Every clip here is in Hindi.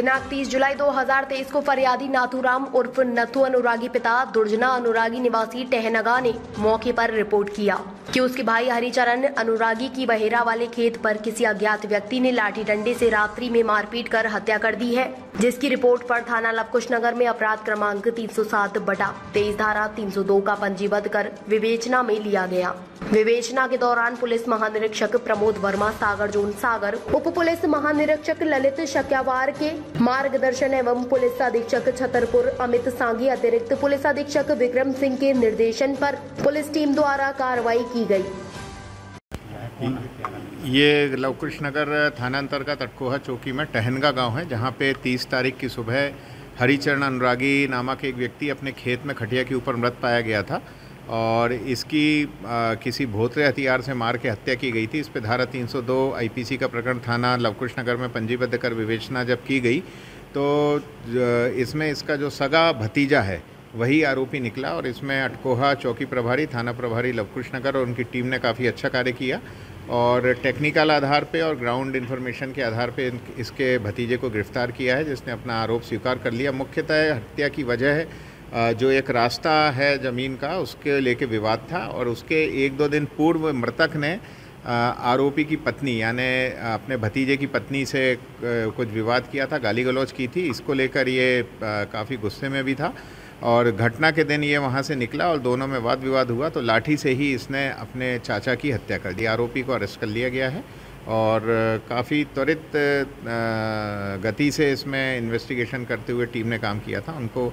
दिनांक 30 जुलाई 2023 को फरियादी नाथूराम उर्फ नथु अनुरागी पिता दुर्जना अनुरागी निवासी टहनगा ने मौके पर रिपोर्ट किया कि उसके भाई हरिचरण अनुरागी की बहेरा वाले खेत पर किसी अज्ञात व्यक्ति ने लाठी डंडे से रात्रि में मारपीट कर हत्या कर दी है, जिसकी रिपोर्ट पर थाना लवकुशनगर में अपराध क्रमांक 307/23 धारा 302 का पंजीबद्ध कर विवेचना में लिया गया। विवेचना के दौरान पुलिस महानिरीक्षक प्रमोद वर्मा, सागर जोन सागर, उप पुलिस महानिरीक्षक ललित शक्यावार के मार्गदर्शन एवं पुलिस अधीक्षक छतरपुर अमित सांगी, अतिरिक्त पुलिस अधीक्षक विक्रम सिंह के निर्देशन पर पुलिस टीम द्वारा कार्रवाई की गई। ये लवकुशनगर थाना अंतर्गत अटकोहा चौकी में टहनगा गांव है, जहां पे 30 तारीख की सुबह हरिचरण अनुरागी नामक एक व्यक्ति अपने खेत में खटिया के ऊपर मृत पाया गया था और इसकी किसी भोंतरे हथियार से मार के हत्या की गई थी। इस पर धारा 302 आईपीसी का प्रकरण थाना लवकुशनगर में पंजीबद्ध कर विवेचना जब की गई तो इसमें इसका जो सगा भतीजा है वही आरोपी निकला और इसमें अटकोहा चौकी प्रभारी, थाना प्रभारी लवकुशनगर और उनकी टीम ने काफ़ी अच्छा कार्य किया और टेक्निकल आधार पे और ग्राउंड इन्फॉर्मेशन के आधार पे इसके भतीजे को गिरफ्तार किया है, जिसने अपना आरोप स्वीकार कर लिया। मुख्यतः हत्या की वजह है जो एक रास्ता है ज़मीन का, उसके लेके विवाद था और उसके एक दो दिन पूर्व मृतक ने आरोपी की पत्नी यानी अपने भतीजे की पत्नी से कुछ विवाद किया था, गाली गलौज की थी। इसको लेकर ये काफ़ी गुस्से में भी था और घटना के दिन ये वहाँ से निकला और दोनों में वाद विवाद हुआ तो लाठी से ही इसने अपने चाचा की हत्या कर दी। आरोपी को अरेस्ट कर लिया गया है और काफ़ी त्वरित गति से इसमें इन्वेस्टिगेशन करते हुए टीम ने काम किया था, उनको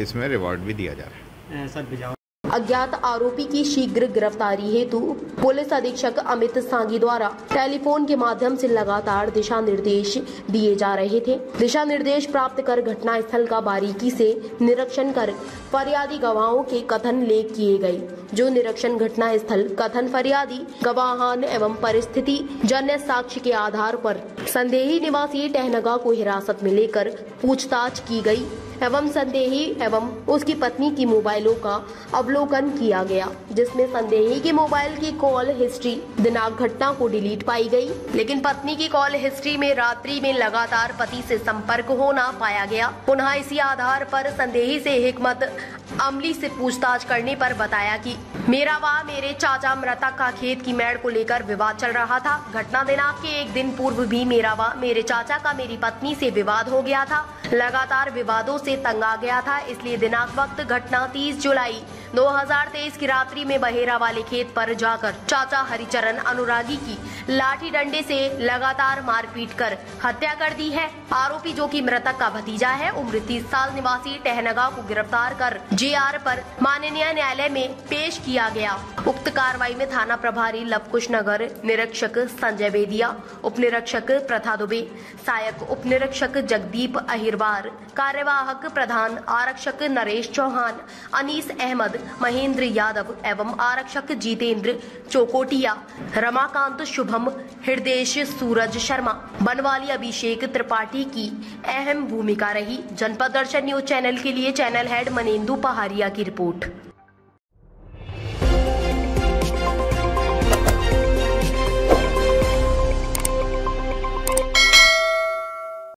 इसमें रिवॉर्ड भी दिया जा रहा है। अज्ञात आरोपी की शीघ्र गिरफ्तारी हेतु पुलिस अधीक्षक अमित सांगी द्वारा टेलीफोन के माध्यम से लगातार दिशा निर्देश दिए जा रहे थे। दिशा निर्देश प्राप्त कर घटना स्थल का बारीकी से निरीक्षण कर फरियादी गवाहों के कथन लेख किए गए, जो निरीक्षण घटना स्थल कथन फरियादी गवाहान एवं परिस्थिति जन्य साक्ष्य के आधार पर संदेही निवासी टहनगा को हिरासत में लेकर पूछताछ की गयी एवं संदेही एवं उसकी पत्नी की मोबाइलों का अवलोकन किया गया, जिसमें संदेही के मोबाइल की कॉल हिस्ट्री दिनांक घटना को डिलीट पाई गई, लेकिन पत्नी की कॉल हिस्ट्री में रात्रि में लगातार पति से संपर्क होना पाया गया। पुनः इसी आधार पर संदेही से हिकमत अमली से पूछताछ करने पर बताया कि मेरा व मेरे चाचा मृतक का खेत की मैड़ को लेकर विवाद चल रहा था। घटना दिनांक के एक दिन पूर्व भी मेरा व मेरे चाचा का मेरी पत्नी से विवाद हो गया था, लगातार विवादों से तंग आ गया था, इसलिए दिनांक वक्त घटना 30 जुलाई 2023 की रात्रि में बहेरा वाले खेत पर जाकर चाचा हरिचरण अनुरागी की लाठी डंडे से लगातार मारपीट कर हत्या कर दी है। आरोपी जो कि मृतक का भतीजा है, उम्र 30 साल निवासी टहनगा को गिरफ्तार कर JR पर माननीय न्यायालय में पेश किया गया। उक्त कार्रवाई में थाना प्रभारी लवकुशनगर निरीक्षक संजय बेदिया, उप निरीक्षक प्रथा दुबे, सहायक उप निरीक्षक जगदीप अहिरवार, कार्यवाहक प्रधान आरक्षक नरेश चौहान, अनीस अहमद, महेंद्र यादव एवं आरक्षक जितेंद्र चोकोटिया, रमाकांत, शुभम, हृदयेश, सूरज शर्मा, बनवाली, अभिषेक त्रिपाठी की अहम भूमिका रही। जनपद दर्शन न्यूज चैनल के लिए चैनल हेड मनेंद्र पहाड़िया की रिपोर्ट।